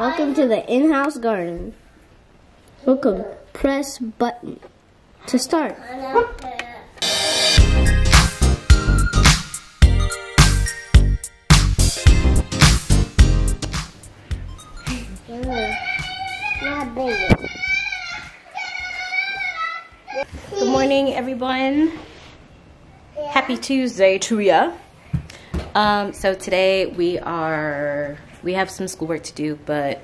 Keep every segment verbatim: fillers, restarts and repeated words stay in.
Welcome to the in-house garden. Welcome. Press button to start. Good morning, everyone. Happy Tuesday to ya. Um, so today we are, we have some schoolwork to do, but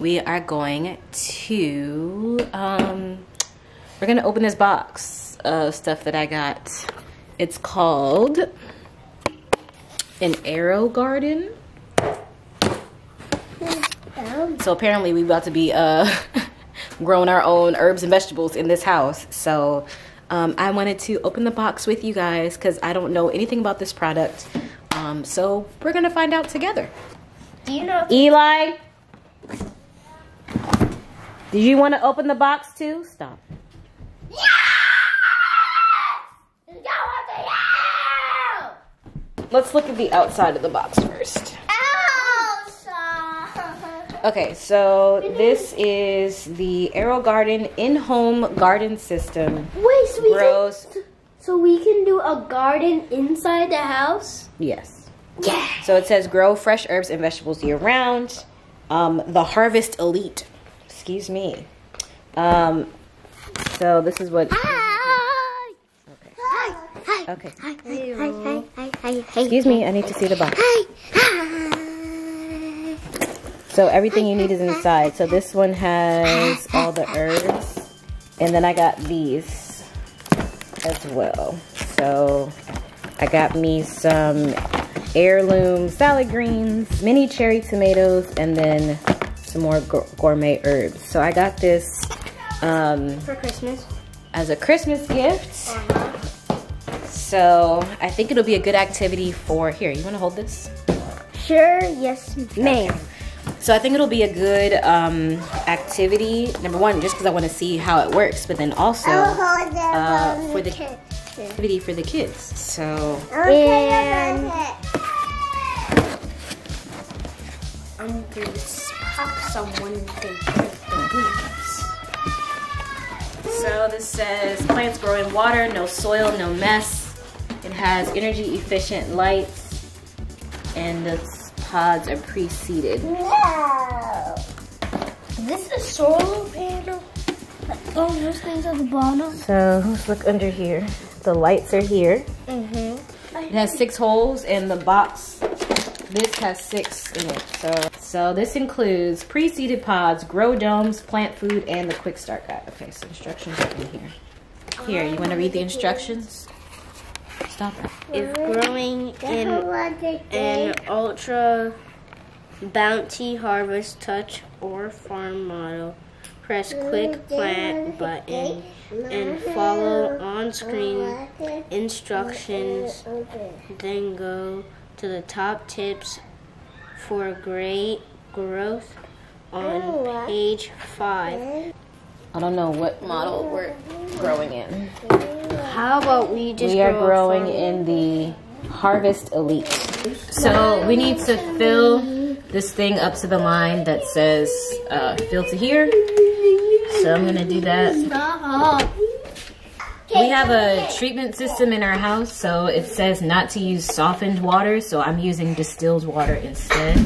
we are going to, um, we're going to open this box of stuff that I got. It's called an AeroGarden. So apparently we're about to be uh, growing our own herbs and vegetables in this house. So um, I wanted to open the box with you guys because I don't know anything about this product. Um, so we're going to find out together. Do you know? Eli? Do you want to open the box too? Stop. Yeah! It's going to you! Let's look at the outside of the box first. Okay, so this is the AeroGarden in-home garden system. Wait, so we, can, so we can do a garden inside the house? Yes. Yeah. So it says grow fresh herbs and vegetables year-round. Um, the Harvest Elite. Excuse me. Um, so this is what... Hi! Okay. Hi! Hi! Okay. Hi! Hi! Hi! Hi! Hi! Excuse me, I need to see the box. Hi! Hi! So everything you need is inside. So this one has all the herbs. And then I got these as well. So I got me some heirloom salad greens, mini cherry tomatoes, and then some more gourmet herbs. So I got this um, for Christmas as a Christmas gift. Uh-huh. So I think it'll be a good activity for, here, you wanna hold this? Sure, yes ma'am. Okay. So I think it'll be a good um, activity, number one, just because I want to see how it works, but then also uh, for the activity for the kids. So, and I'm going to pop someone and take the weeds. So this says plants grow in water, no soil, no mess. It has energy efficient lights, and the pods are pre-seeded. Wow! This is solar panel. Oh, those things at the bottom. So let's look under here. The lights are here. Mm-hmm. It has six holes in the box. This has six in it. So, so this includes pre-seeded pods, grow domes, plant food, and the quick start guide. Okay, so instructions are in here. Here, you want to read the instructions? Stop it. It's growing in an ultra Bounty Harvest Touch or Farm model. Press quick plant button and follow on-screen instructions. Then go to the top tips for great growth on page five. I don't know what model we're growing in. How about we just We are grow growing in the Harvest Elite. So we need to fill this thing up to the line that says uh, fill to here. So I'm gonna do that. We have a treatment system in our house, so it says not to use softened water, so I'm using distilled water instead.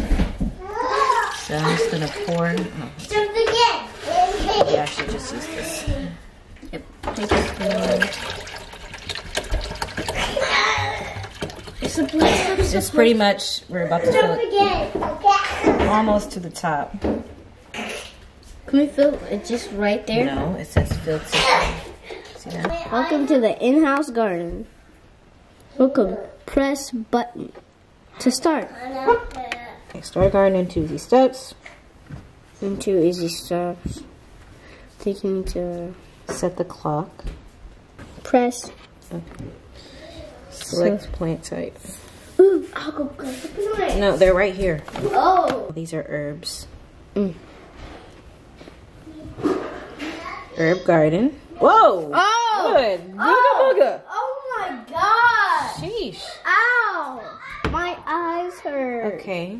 So I'm just gonna pour. Oh. Maybe I should just use this. Yep. It's pretty much, we're about to fill it almost to the top. Can we fill it just right there? No, it says fill to. See that? Welcome to the in-house garden. Welcome. Press button to start. Okay, start garden in two easy steps. In two easy steps. I think you need to set the clock. Press. Okay. Select so. Plant type. Ooh, I'll go grab the plants. No, they're right here. Oh. These are herbs. Mm. Herb garden. Whoa! Oh! Good. Oh. Booga booga. Oh my god. Sheesh. Ow! My eyes hurt. Okay.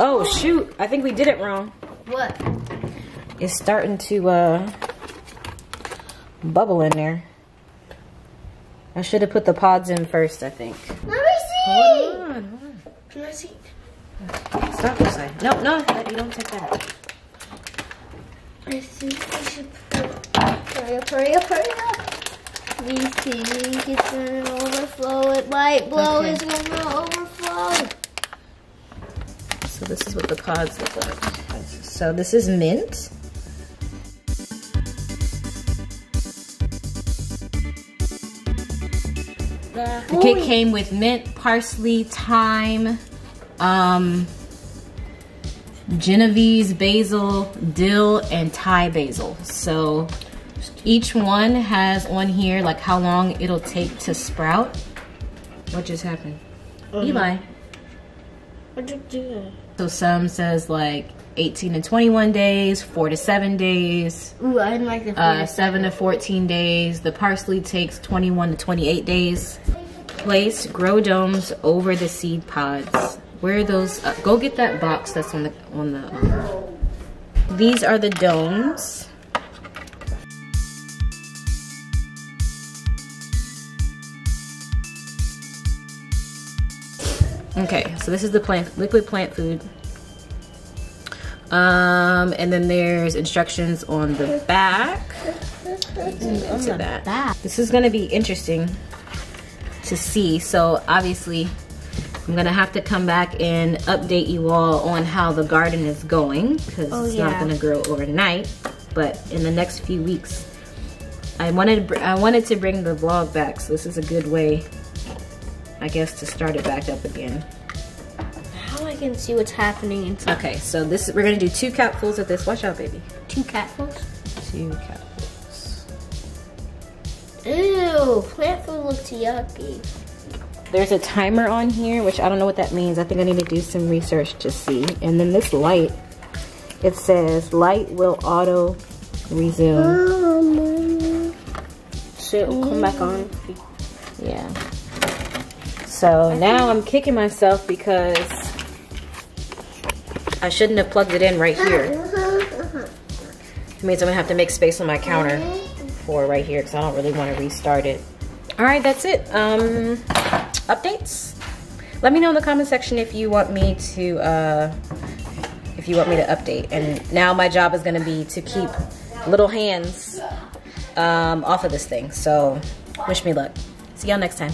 Oh shoot! I think we did it wrong. What? It's starting to uh, bubble in there. I should have put the pods in first, I think. Let me see. Hold on, hold on. Can I see? Stop this way. No, no, you don't take that out. I think I should hurry up, hurry up, hurry up. We think it's going to overflow. It might blow. Okay. It's going to overflow. So this is what the pods look like. So this is mint. The, the kit came with mint, parsley, thyme, um, Genovese, basil, dill, and Thai basil. So each one has on here like how long it'll take to sprout. What just happened? Um, Eli. What you do? So some says like eighteen to twenty-one days, four to seven days. Ooh, I didn't like the four uh, to seven to fourteen days. The parsley takes twenty-one to twenty-eight days. Place grow domes over the seed pods. Where are those? Uh, go get that box that's on the on the. Um. These are the domes. Okay, so this is the plant, liquid plant food. Um, and then there's instructions on the back. On the that. back. This is gonna be interesting to see. So obviously, I'm gonna have to come back and update you all on how the garden is going, because oh, it's yeah. not gonna grow overnight. But in the next few weeks, I wanted I wanted to bring the vlog back, so this is a good way, I guess, to start it back up again. Now I can see what's happening inside. Okay, so this we're gonna do two capfuls of this. Watch out, baby. Two capfuls? Two capfuls. Ew, plant food looks yucky. There's a timer on here, which I don't know what that means. I think I need to do some research to see. And then this light, it says light will auto resume. Oh, so it'll come back on. Yeah. So now I'm kicking myself because I shouldn't have plugged it in right here. It means I'm gonna have to make space on my counter for right here because I don't really want to restart it. All right, that's it. Um, updates. Let me know in the comment section if you want me to uh, if you want me to update. And now my job is gonna be to keep little hands um, off of this thing. So wish me luck. See y'all next time.